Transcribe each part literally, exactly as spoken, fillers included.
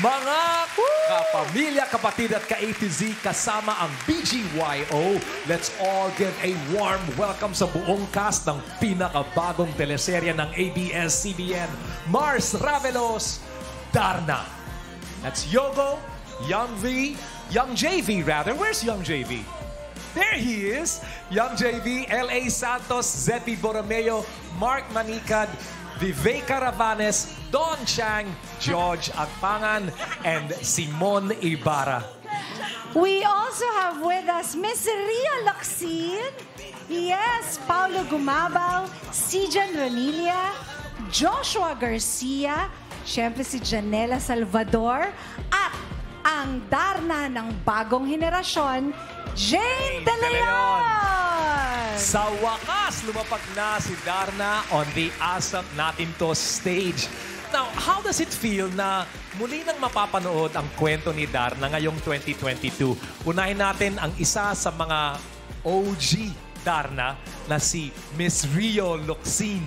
Mga kapamilya, kapatid at ka-A T Z, kasama ang B G Y O. Let's all give a warm welcome sa buong cast ng pinakabagong teleserya ng A B S C B N, Mars Ravelos, Darna. That's Yogo, Young V, Young J V rather. Where's Young J V? There he is! Young J V, L A Santos, Zepi Borromeo, Mark Manicad, Vivek Caravanes, Don Chang, George Agpangan, and Simon Ibarra. We also have with us Miss Ria Luxin, yes, Paolo Gumabao, si Cjen Renilia, Joshua Garcia, syempre si Janella Salvador, at ang Darna ng bagong henerasyon, Jane De Leon! Sa wakas, lumapag na si Darna on the ASAP Natin To stage. Now, how does it feel na muli nang mapapanood ang kwento ni Darna ngayong twenty twenty-two? Unahin natin ang isa sa mga O G Darna na si Miss Ria Luxin.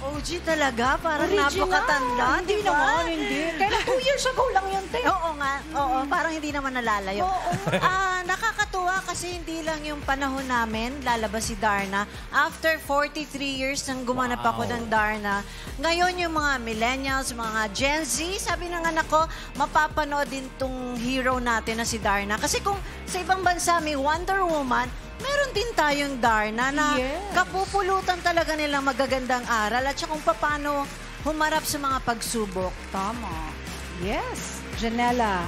O G talaga? Parang napakatanda, di ba? Hindi naman, hindi. Kailan two years ago lang yun, te? Oo nga, oo. Parang hindi naman nalalayo. Oo. Ah, nakakatuwa kasi hindi lang yung panahon namin, lalabas si Darna. After forty-three years nang gumanap ako ng Darna, ngayon yung mga millennials, mga Gen Z, sabi ng anak ko, mapapanood din tong hero natin na si Darna. Kasi kung sa ibang bansa may Wonder Woman, meron din tayong Darna na kapupulutan talaga nilang magagandang aral at sya kung paano humarap sa mga pagsubok. Tama. Yes. Janella.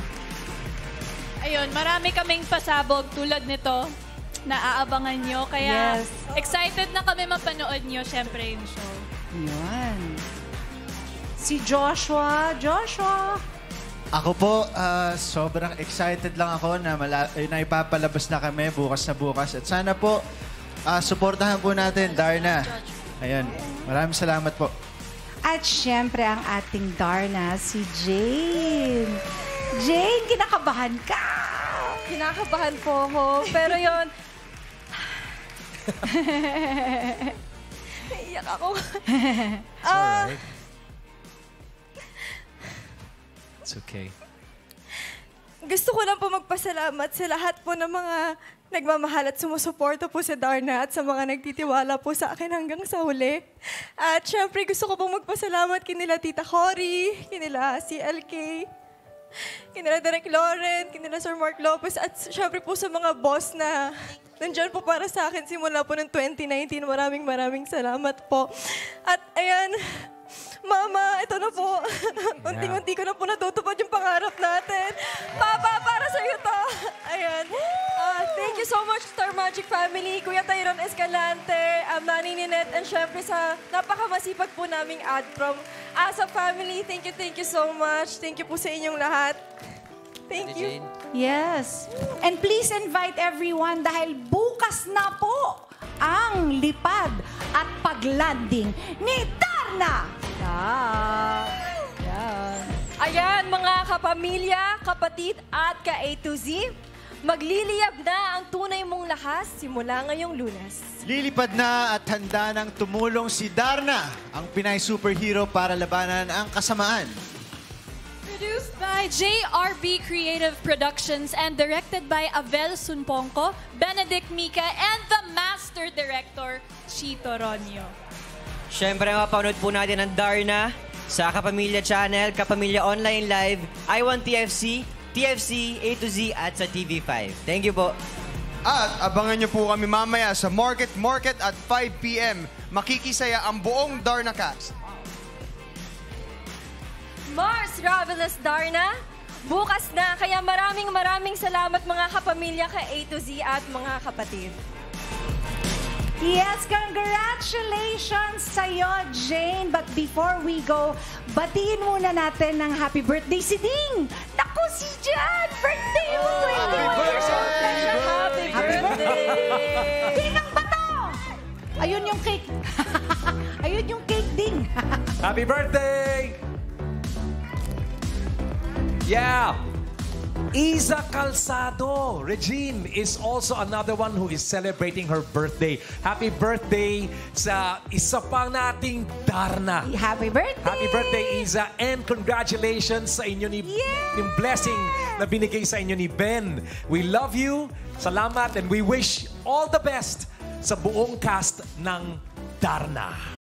Ayun, marami kaming pasabog tulad nito na aabangan nyo. Kaya excited na kami mapanood nyo, syempre, yung show. Yun. Si Joshua. Joshua. Ako po, uh, sobrang excited lang ako na, na ipapalabas na kami bukas na bukas. At sana po, uh, suportahan po natin, Darna. Ayun, maraming salamat po. At syempre ang ating Darna, si Jane. Jane, kinakabahan ka! Kinakabahan po ako, pero yun... Naiyak ako. Ah... uh, It's okay. Gusto ko lang po magpasalamat sa lahat po ng mga nagmamahal at sumusuporta po sa Darna at sa mga nagtitiwala po sa akin hanggang sa huli. At syempre gusto ko pong magpasalamat kinila Tita Cory, kinila si L K, kinila Derek Lauren, kinila Sir Mark Lopez, at syempre po sa mga boss na nandiyan po para sa akin simula po ng twenty nineteen. Maraming maraming salamat po. At ayan... Mama, ito na po. Unti-unti ko na po natutupad yung pangarap natin. Papa, para sa'yo to. Ayan. Uh, thank you so much, Star Magic Family, Kuya Tyron Escalante, um, Nani Ninette, and syempre sa napakamasipag po naming adprom. Asa Family, thank you, thank you so much. Thank you po sa inyong lahat. Thank you. Yes. And please invite everyone dahil bukas na po ang lipad at paglanding ni Darna! Ah, yan. Ayan, mga kapamilya, kapatid at ka-A to Z, magliliyab na ang tunay mong lahas simula ngayong Lunes. Lilipad na at handa ng tumulong si Darna, ang Pinay superhero para labanan ang kasamaan. Produced by J R B Creative Productions and directed by Avel Sunponco, Benedict Mika, and the master director, Chito Roño. Siyempre, mapanood po natin ang Darna sa Kapamilya Channel, Kapamilya Online Live, iWantTFC, T F C, A to Z, at sa T V five. Thank you po. At abangan nyo po kami mamaya sa Market Market at five p m Makikisaya ang buong Darna cast. Mars Ravelos Darna, bukas na. Kaya maraming maraming salamat mga kapamilya ka A to Z at mga kapatid. Yes, congratulations sa'yo, Jane. But before we go, batiin muna natin ng happy birthday si Ding. Naku, si Jan! Birthday mo! Oh, happy, birthday. Happy, birthday. Happy birthday! Ding ang bato! Ayun yung cake. Ayun yung cake, Ding. Happy birthday! Yeah! Iza Calzado, Regine, is also another one who is celebrating her birthday. Happy birthday sa isa pang nating Darna. Happy birthday! Happy birthday, Iza. And congratulations sa inyo ni, yeah! yung blessing na binigay sa inyo ni Ben. We love you. Salamat. And we wish all the best sa buong cast ng Darna.